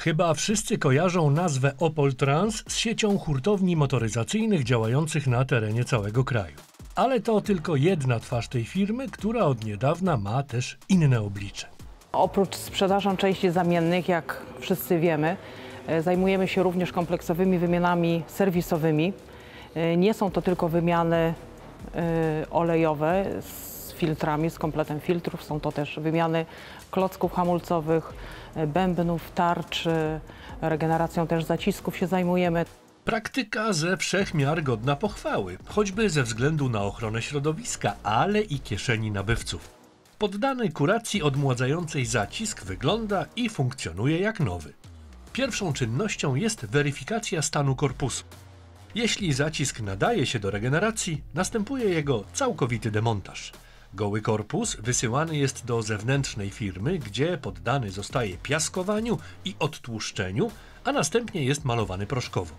Chyba wszyscy kojarzą nazwę Opoltrans z siecią hurtowni motoryzacyjnych działających na terenie całego kraju. Ale to tylko jedna twarz tej firmy, która od niedawna ma też inne oblicze. Oprócz sprzedażą części zamiennych, jak wszyscy wiemy, zajmujemy się również kompleksowymi wymianami serwisowymi. Nie są to tylko wymiany olejowe z filtrami, z kompletem filtrów. Są to też wymiany klocków hamulcowych, bębnów, tarczy, regeneracją też zacisków się zajmujemy. Praktyka ze wszech miar godna pochwały, choćby ze względu na ochronę środowiska, ale i kieszeni nabywców. Poddany kuracji odmładzającej zacisk wygląda i funkcjonuje jak nowy. Pierwszą czynnością jest weryfikacja stanu korpusu. Jeśli zacisk nadaje się do regeneracji, następuje jego całkowity demontaż. Goły korpus wysyłany jest do zewnętrznej firmy, gdzie poddany zostaje piaskowaniu i odtłuszczeniu, a następnie jest malowany proszkowo.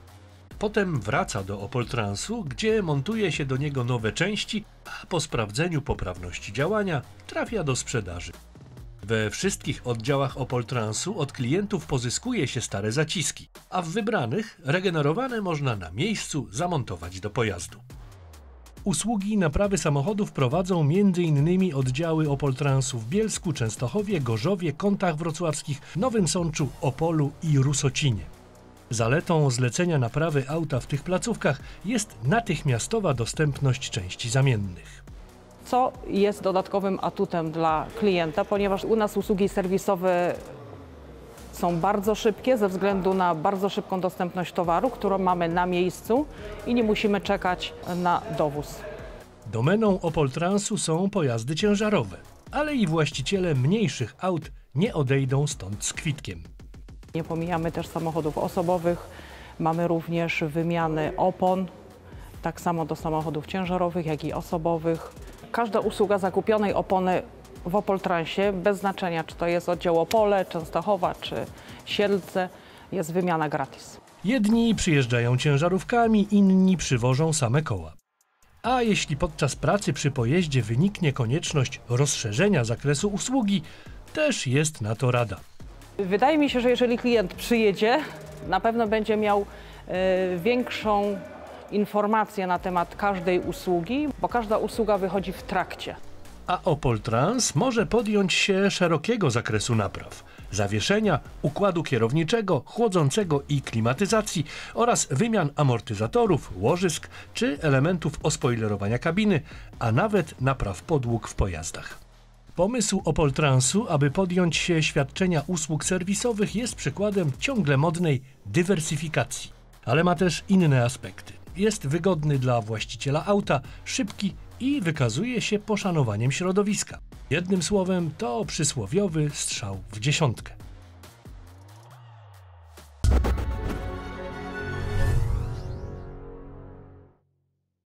Potem wraca do Opoltransu, gdzie montuje się do niego nowe części, a po sprawdzeniu poprawności działania trafia do sprzedaży. We wszystkich oddziałach Opoltransu od klientów pozyskuje się stare zaciski, a w wybranych regenerowane można na miejscu zamontować do pojazdu. Usługi naprawy samochodów prowadzą m.in. oddziały Opoltransu w Bielsku, Częstochowie, Gorzowie, Kątach Wrocławskich, Nowym Sączu, Opolu i Rusocinie. Zaletą zlecenia naprawy auta w tych placówkach jest natychmiastowa dostępność części zamiennych. Co jest dodatkowym atutem dla klienta, ponieważ u nas usługi serwisowe są bardzo szybkie ze względu na bardzo szybką dostępność towaru, którą mamy na miejscu i nie musimy czekać na dowóz. Domeną Opoltransu są pojazdy ciężarowe, ale i właściciele mniejszych aut nie odejdą stąd z kwitkiem. Nie pomijamy też samochodów osobowych, mamy również wymiany opon, tak samo do samochodów ciężarowych, jak i osobowych. Każda usługa zakupionej opony w Opoltransie, bez znaczenia czy to jest oddział Opole, Częstochowa czy Siedlce, jest wymiana gratis. Jedni przyjeżdżają ciężarówkami, inni przywożą same koła. A jeśli podczas pracy przy pojeździe wyniknie konieczność rozszerzenia zakresu usługi, też jest na to rada. Wydaje mi się, że jeżeli klient przyjedzie, na pewno będzie miał większą informację na temat każdej usługi, bo każda usługa wychodzi w trakcie. A Opoltrans może podjąć się szerokiego zakresu napraw. Zawieszenia, układu kierowniczego, chłodzącego i klimatyzacji oraz wymian amortyzatorów, łożysk czy elementów ospoilerowania kabiny, a nawet napraw podłóg w pojazdach. Pomysł Opoltransu, aby podjąć się świadczenia usług serwisowych, jest przykładem ciągle modnej dywersyfikacji, ale ma też inne aspekty. Jest wygodny dla właściciela auta, szybki i wykazuje się poszanowaniem środowiska. Jednym słowem, to przysłowiowy strzał w dziesiątkę.